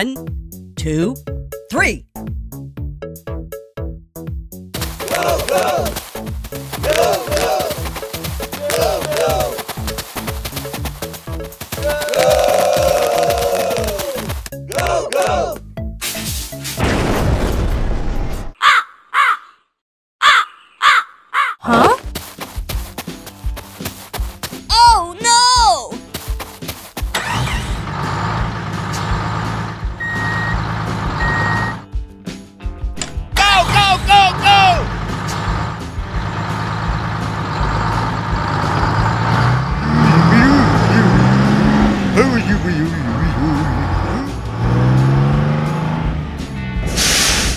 1, 2, 3. Go, go! Go, go! Go, go! Go, go! Huh? Oh, no! Go, go, go, go!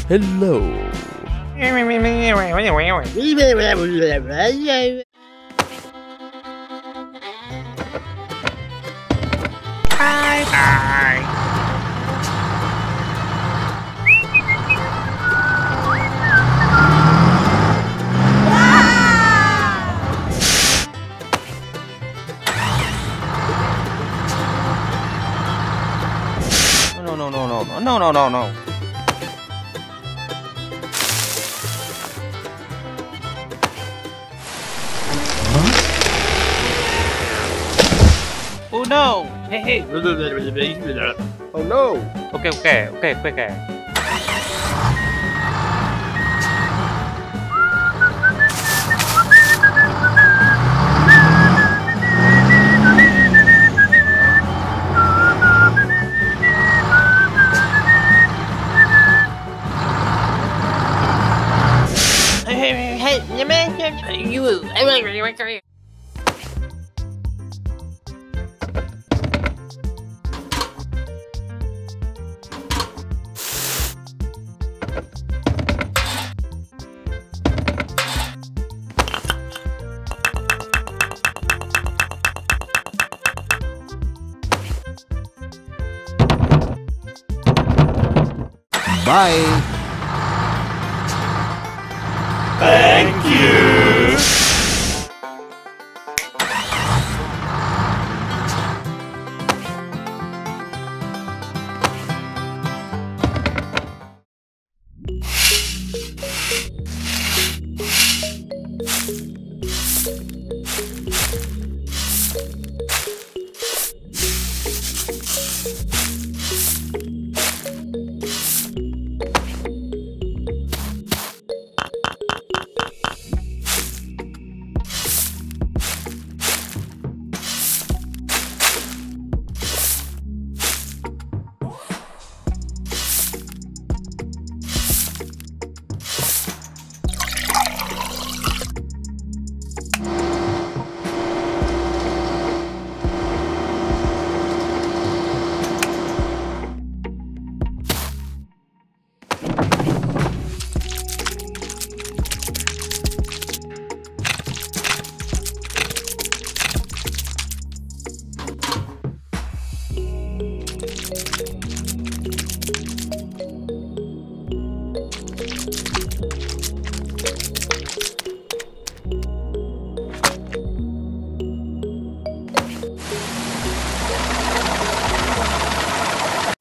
Hello. Bye. No. Huh? Oh no! Hey! Oh no! Okay. Bye. Thank you.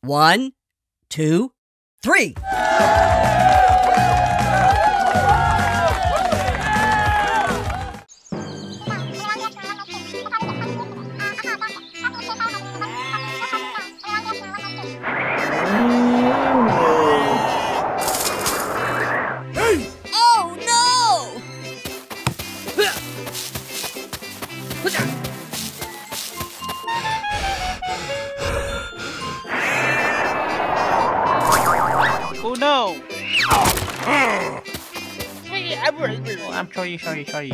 One, two, three. I'm sorry. Okay.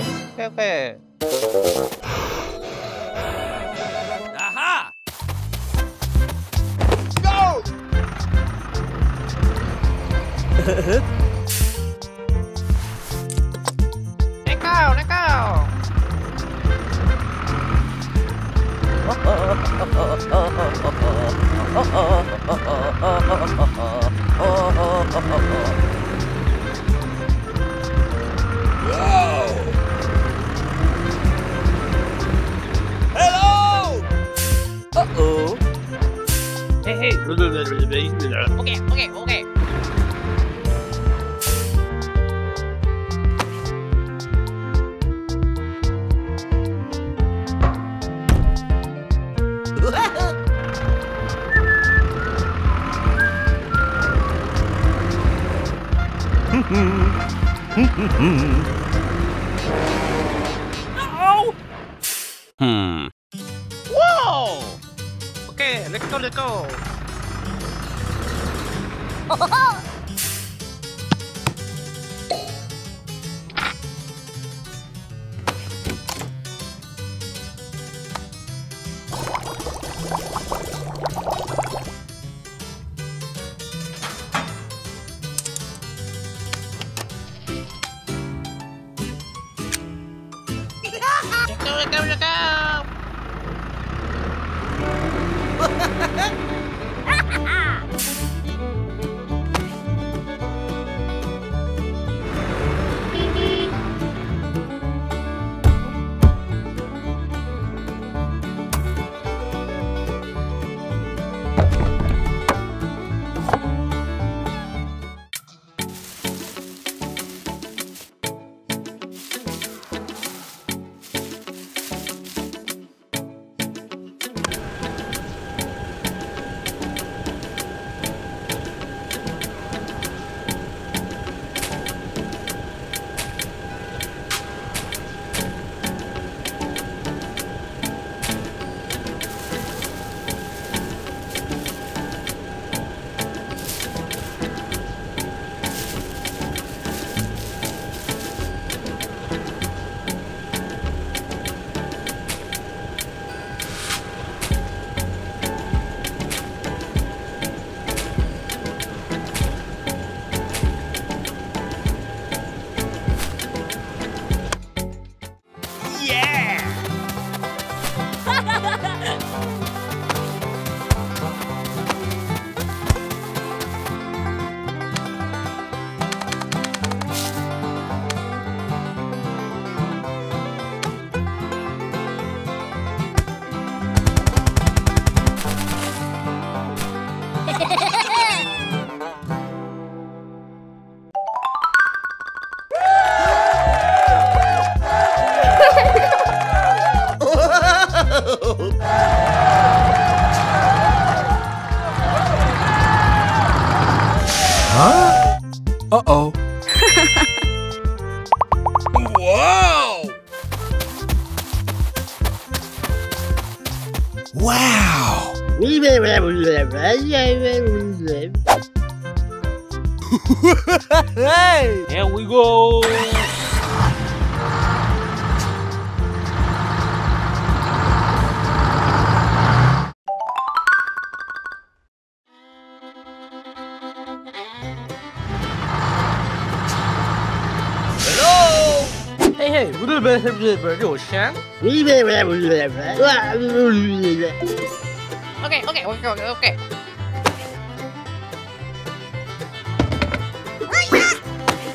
Aha! Go! Let go! Hello! Uh-oh. Hey. Uh-oh. Whoa! Okay, let's go, let's go. Okay.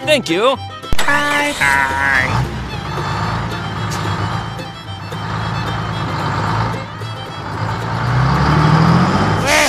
Thank you. Bye. Okay.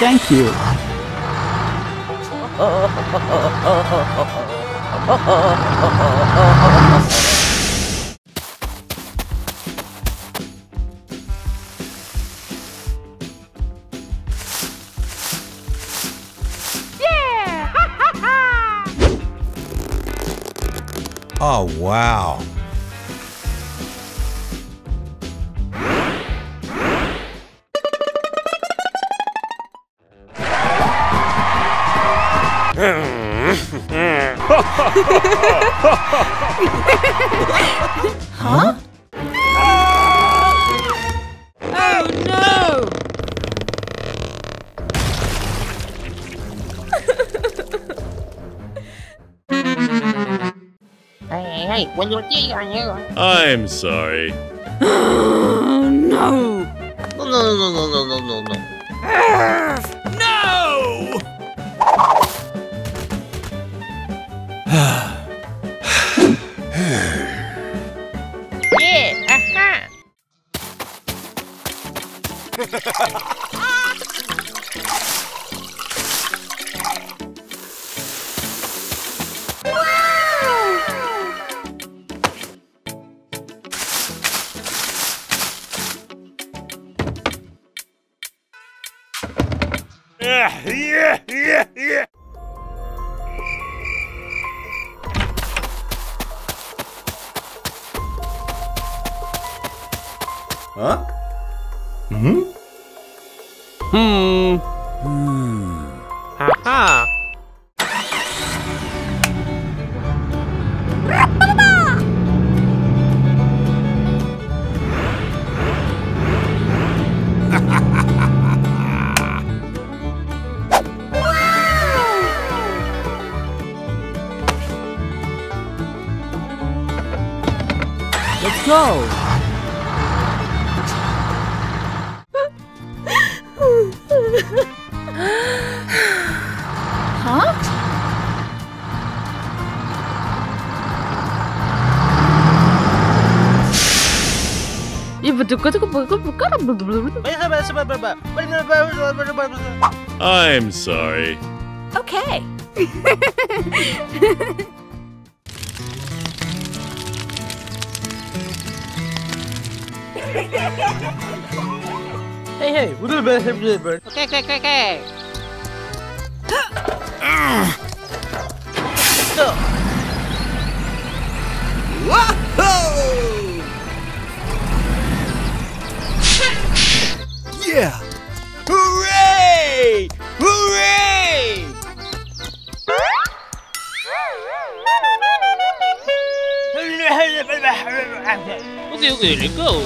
Thank you. Oh, wow. Huh? Oh, no! Hey, hey, what are you doing here? I'm sorry. Oh, no! No, no, no, no, no, no, no, no. I'm sorry. Okay. Hey, hey, we're gonna be here. Okay, okay, okay, okay. Yeah! Hooray! Hooray! Okay, okay, let's go. And go.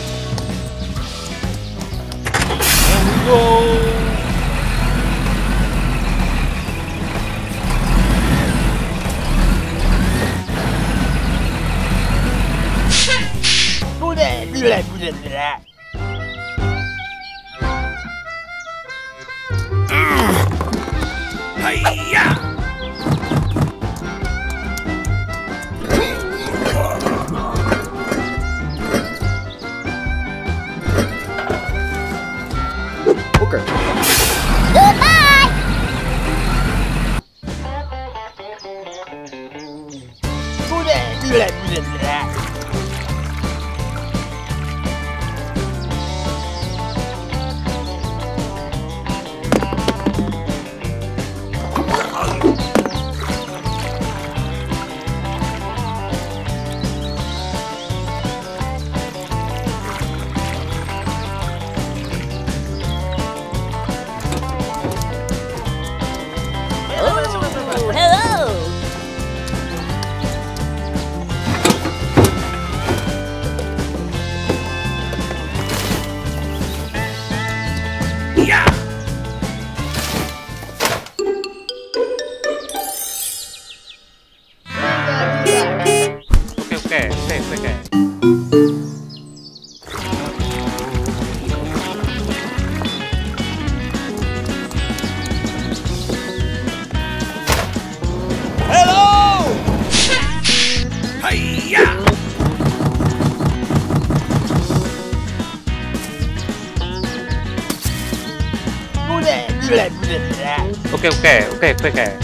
Okay, okay, okay.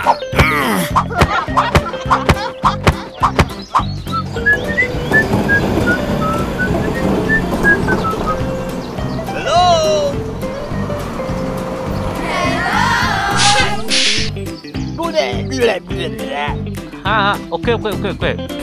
Hello. Hello. Bleh bleh bleh bleh. Ha ha. Okay.